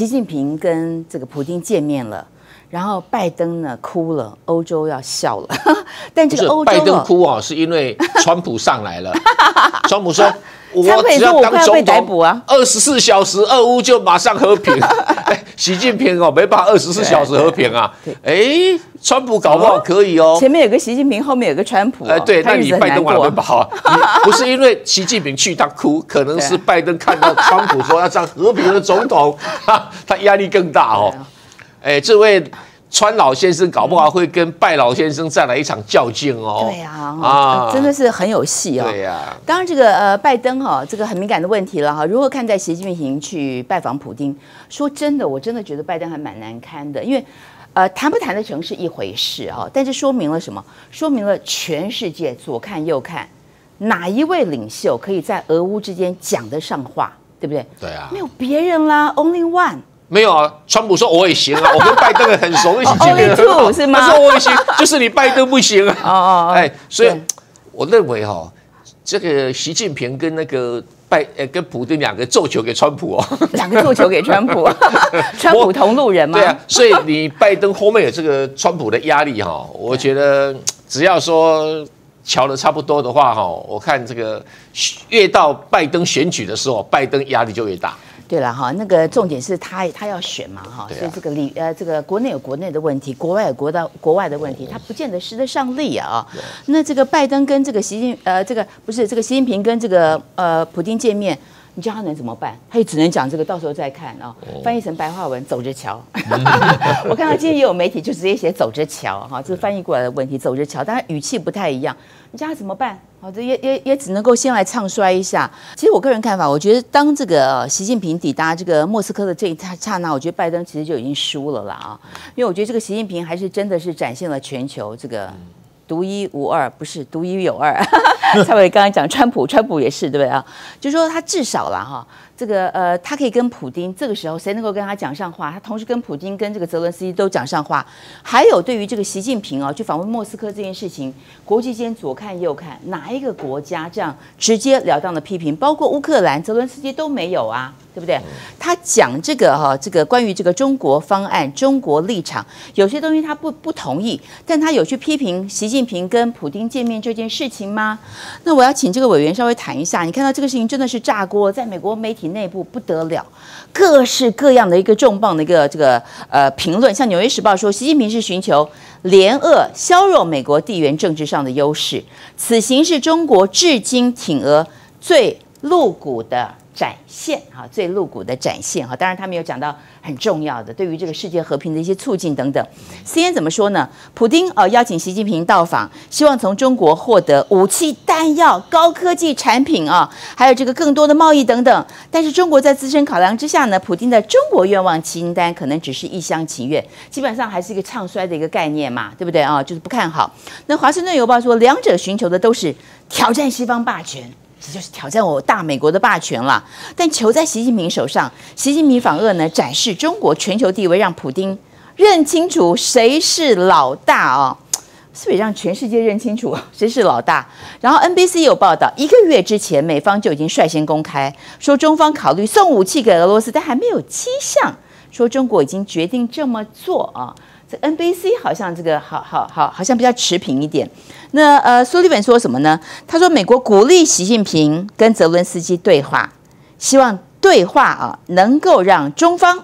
习近平跟这个普丁见面了，然后拜登呢哭了，欧洲要笑了。但这个欧洲拜登哭啊，是因为川普上来了。川普说：“我只要当总统，24小时，俄乌就马上和平。”习近平哦，没办法24小时和平啊。哎，川普搞不好可以哦。前面有个习近平，后面有个川普。哎，对，那你拜登玩得不好，不是因为习近平去他哭，可能是拜登看到川普说要当和平的总统，他压力更大哦。 哎，这位川老先生搞不好会跟拜老先生再来一场较劲哦。对呀，啊，真的是很有戏哦。对呀，当然这个拜登哈，这个很敏感的问题了哈。如何看待习近平去拜访普丁？说真的，我真的觉得拜登还蛮难堪的，因为谈不谈得成是一回事哈，但是说明了什么？说明了全世界左看右看，哪一位领袖可以在俄乌之间讲得上话，对不对？对啊，没有别人啦 ，Only one。 没有啊，川普说我也行啊，我跟拜登很熟，一起见面。是吗？他说我也行，就是你拜登不行啊。哎，所以我认为哈、哦，这个习近平跟那个跟普丁两个奏球给川普哦，两个奏球给川普，川普同路人嘛。对啊，所以你拜登后面有这个川普的压力哈、哦，我觉得只要说。 瞧得差不多的话，哈，我看这个越到拜登选举的时候，拜登压力就越大。对了哈，那个重点是他要选嘛，哈、啊，所以这个国内有国内的问题，国外有国外的问题，他不见得施得上力啊。那这个拜登跟这个习近平跟这个普丁见面。 你叫他能怎么办？他也只能讲这个，到时候再看啊、哦。翻译成白话文，走着瞧。我看到今天也有媒体就直接写“走着瞧”哈，这是翻译过来的问题，“走着瞧”。当然语气不太一样。你叫他怎么办？好，这也只能够先来唱衰一下。其实我个人看法，我觉得当这个习近平抵达这个莫斯科的这一刹那，我觉得拜登其实就已经输了啦啊，因为我觉得这个习近平还是真的是展现了全球这个。 独一无二，不是独一有二。蔡伟刚才讲川普也是，对不对啊？就是说他至少啦哈，这个他可以跟普丁，这个时候谁能够跟他讲上话？他同时跟普丁跟这个泽伦斯基都讲上话。还有对于这个习近平啊，去访问莫斯科这件事情，国际间左看右看，哪一个国家这样直截了当的批评？包括乌克兰，泽伦斯基都没有啊，对不对？他讲这个哈、啊，这个关于这个中国方案、中国立场，有些东西他不同意，但他有去批评习近平跟普丁见面这件事情吗？那我要请这个委员稍微谈一下。你看到这个事情真的是炸锅，在美国媒体内部不得了，各式各样的一个重磅的一个这个评论。像《纽约时报》说，习近平是寻求联俄削弱美国地缘政治上的优势，此行是中国至今挺俄最露骨的。 展现哈，最露骨的展现哈，当然他们有讲到很重要的对于这个世界和平的一些促进等等。CNN 怎么说呢？普丁邀请习近平到访，希望从中国获得武器、弹药、高科技产品啊，还有这个更多的贸易等等。但是中国在自身考量之下呢，普丁的中国愿望清单可能只是一厢情愿，基本上还是一个唱衰的一个概念嘛，对不对啊？就是不看好。那《华盛顿邮报》说，两者寻求的都是挑战西方霸权。 这就是挑战我大美国的霸权了，但球在习近平手上。习近平访俄呢，展示中国全球地位，让普丁认清楚谁是老大哦，是不是让全世界认清楚谁是老大？然后 NBC 有报道，1个月之前，美方就已经率先公开说中方考虑送武器给俄罗斯，但还没有迹象说中国已经决定这么做啊。 这 NBC 好像这个好像比较持平一点。那苏利文说什么呢？他说美国鼓励习近平跟泽伦斯基对话，希望对话啊能够让中方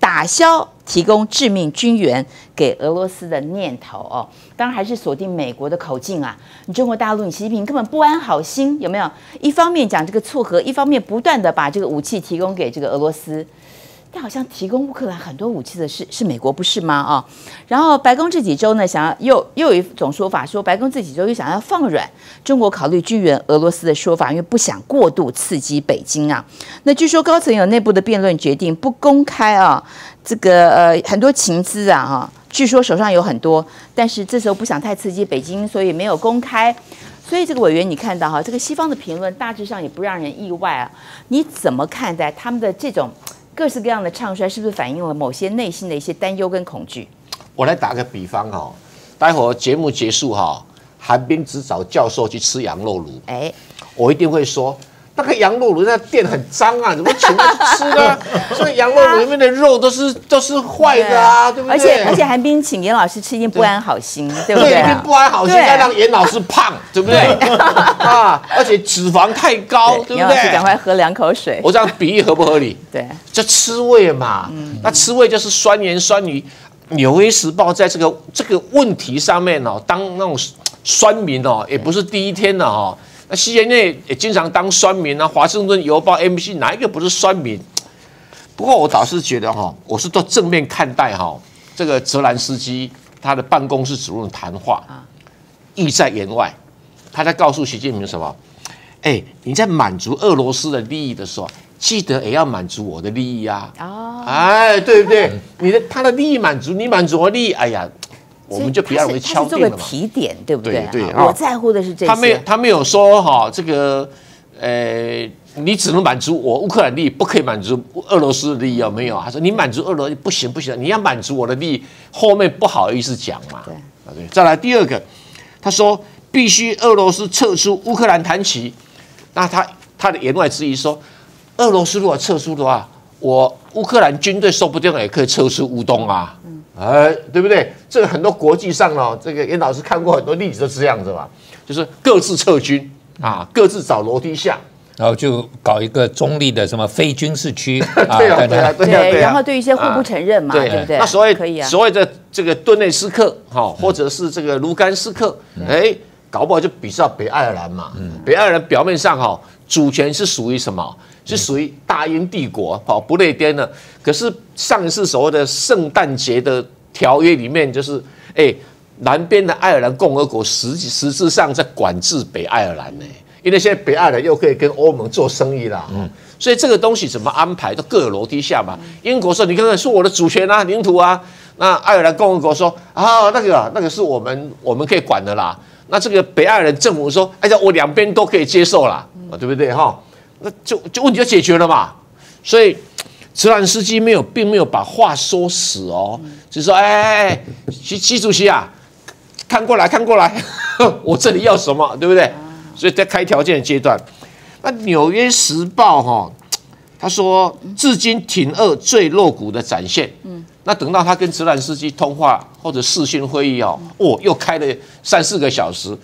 打消提供致命军援给俄罗斯的念头哦。当然还是锁定美国的口径啊。你中国大陆，你习近平根本不安好心，有没有？一方面讲这个促和，一方面不断的把这个武器提供给这个俄罗斯。 但好像提供乌克兰很多武器的是美国，不是吗？啊，然后白宫这几周呢，想要又有一种说法，说白宫这几周又想要放软中国考虑军援俄罗斯的说法，因为不想过度刺激北京啊。那据说高层有内部的辩论决定不公开啊，这个很多情资啊，据说手上有很多，但是这时候不想太刺激北京，所以没有公开。 所以这个委员，你看到哈，这个西方的评论大致上也不让人意外啊。你怎么看待他们的这种各式各样的唱衰？是不是反映了某些内心的一些担忧跟恐惧？我来打个比方哈、哦，待会儿节目结束哈、哦，寒冰只找教授去吃羊肉炉，哎，我一定会说那个羊肉炉那店很脏啊，怎么请他吃呢？所以羊肉炉里面的肉都是坏的啊，对不对？而且韩冰请严老师吃，已经不安好心，对不对？已经不安好心，再让严老师胖，对不对？啊，而且脂肪太高，对不对？赶快喝两口水。我这样比喻合不合理？对，这吃味嘛，那吃味就是酸言酸语。《纽约时报》在这个问题上面哦，当那种酸民哦，也不是第一天了哦。 CNN 也经常当酸民啊，《华盛顿邮报》、NBC 哪一个不是酸民？不过我倒是觉得哈，我是都正面看待哈。这个泽兰斯基他的办公室主任谈话意在言外，他在告诉习近平什么？哎，你在满足俄罗斯的利益的时候，记得也要满足我的利益啊！哦，哎，对不对？他的利益满足，你满足我的利益，哎呀。 我们就比较容易敲定了嘛，提点对不对？对，我在乎的是这些。他没有说哈，这个你只能满足我乌克兰利益，不可以满足俄罗斯的利益，有没有？他说你满足俄罗斯不行不行，你要满足我的利益，后面不好意思讲嘛。对啊，对。再来第二个，他说必须俄罗斯撤出乌克兰谈起，那他的言外之意说，俄罗斯如果撤出的话，我乌克兰军队说不定也可以撤出乌东啊。 对不对？这个很多国际上呢、哦，这个严老师看过很多例子都是这样子嘛，就是各自撤军啊，各自找楼梯下，然后就搞一个中立的什么非军事区啊，对，然后对一些互不承认嘛，对不对？那所谓的这个顿内斯克哈，或者是这个卢甘斯克，哎，搞不好就比较北爱尔兰嘛。北爱尔兰表面上哈、哦，主权是属于什么？ 是属于大英帝国，好不列颠了。可是上一次所谓的圣诞节的条约里面，就是南边的爱尔兰共和国实质上在管制北爱尔兰呢，因为现在北爱尔兰又可以跟欧盟做生意啦。所以这个东西怎么安排都各有楼梯下嘛。英国说你看看是我的主权啊、领土啊，那爱尔兰共和国说啊那个是我们可以管的啦。那这个北爱尔兰政府说，哎呀我两边都可以接受啦，对不对哈？ 那就问题就解决了嘛，所以泽连斯基并没有把话说死哦，就说哎，习主席啊，看过来，我这里要什么，对不对？所以在开条件的阶段，那《纽约时报》哈，他说至今挺俄最露骨的展现，那等到他跟泽连斯基通话或者视讯会议哦，又开了3、4个小时，《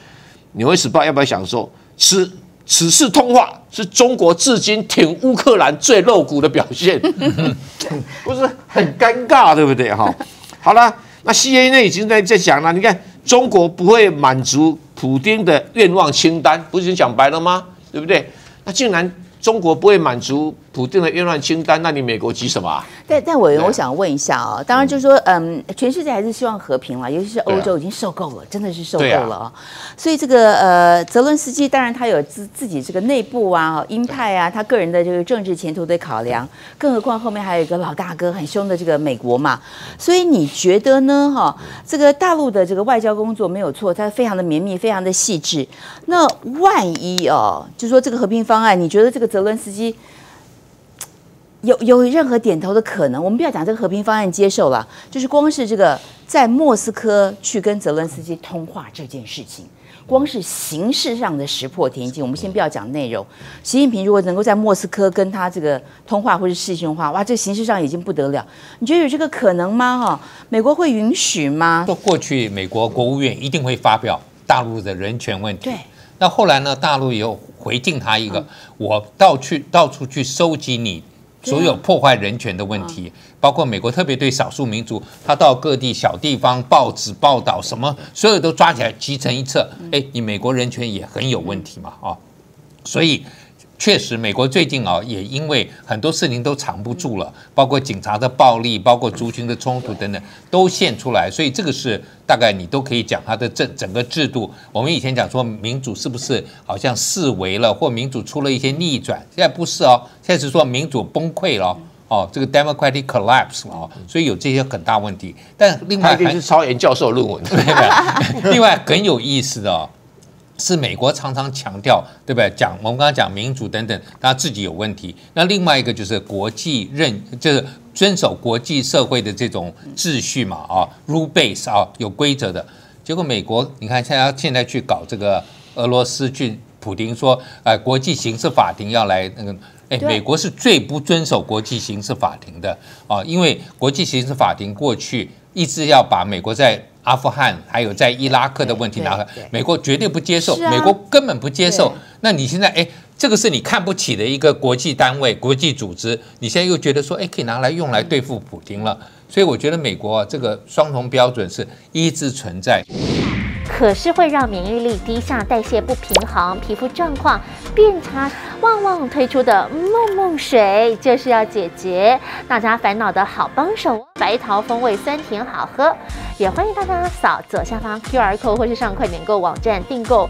纽约时报》要不要想说吃？ 此次通话是中国至今挺乌克兰最露骨的表现，不是很尴尬，对不对？哈，好了，那 CNN 已经在讲了，你看中国不会满足普丁的愿望清单，不是讲白了吗？对不对？那竟然中国不会满足普丁的愿望清单，那你美国急什么啊？但我想问一下啊、哦，当然就是说，全世界还是希望和平了，尤其是欧洲已经受够了，真的是受够了啊、哦。所以这个泽伦斯基当然他有自己这个内部啊、鹰派啊，他个人的这个政治前途的考量，更何况后面还有一个老大哥很凶的这个美国嘛。所以你觉得呢？哈、哦，这个大陆的这个外交工作没有错，它非常的绵密，非常的细致。那万一哦，就说这个和平方案，你觉得这个泽伦斯基？ 有任何点头的可能？我们不要讲这个和平方案接受了，就是光是这个在莫斯科去跟泽连斯基通话这件事情，光是形式上的石破天惊。我们先不要讲内容，习近平如果能够在莫斯科跟他这个通话或是视讯话，哇，这形式上已经不得了。你觉得有这个可能吗？哈，美国会允许吗？过去美国国务院一定会发表大陆的人权问题。对。 那后来呢？大陆也有回敬他一个，我到处去收集你所有破坏人权的问题，包括美国特别对少数民族，他到各地小地方报纸报道什么，所有都抓起来集成一册。哎，你美国人权也很有问题嘛啊！所以确实，美国最近啊，也因为很多事情都藏不住了，包括警察的暴力，包括族群的冲突等等，都现出来。所以这个是。 大概你都可以讲它的整个制度，我们以前讲说民主是不是好像式微了，或民主出了一些逆转？现在不是哦，现在是说民主崩溃了哦，这个 democratic collapse 了哦，所以有这些很大问题。但另外还是抄严教授论文，对不对？另外很有意思的哦，是美国常常强调，对不对？讲我们刚刚讲民主等等，他自己有问题。那另外一个就是国际就是。 遵守国际社会的这种秩序嘛，啊 ，rule base 啊，有规则的。结果美国，你看现在去搞这个俄罗斯去普丁说，国际刑事法庭要来那个。哎，美国是最不遵守国际刑事法庭的啊，因为国际刑事法庭过去一直要把美国在阿富汗还有在伊拉克的问题拿出来，美国绝对不接受，美国根本不接受。那你现在哎，这个是你看不起的一个国际单位、国际组织，你现在又觉得说哎可以拿来用来对付普丁了，所以我觉得美国这个双重标准是一直存在。 可是会让免疫力低下、代谢不平衡、皮肤状况变差。旺旺推出的梦梦水就是要解决大家烦恼的好帮手。白桃风味酸甜好喝，也欢迎大家扫左下方 QR code 或是上快点购网站订购